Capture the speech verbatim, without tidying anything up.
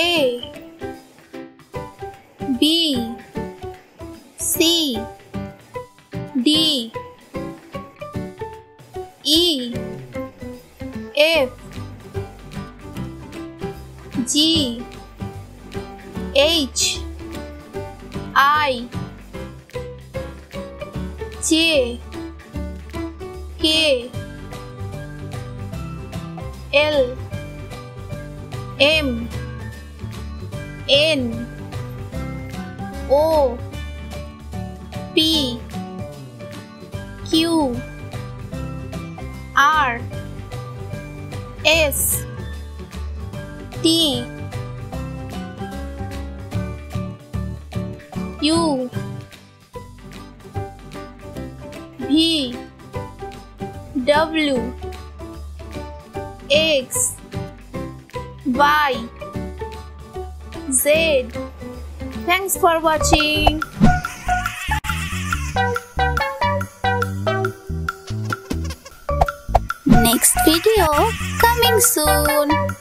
A, B, C, D, E, F, G, H, I, J, K, L, M, N, O, P, Q, R, S, T, U, V, W, X, Y, Z. Thanks for watching. Next video coming soon.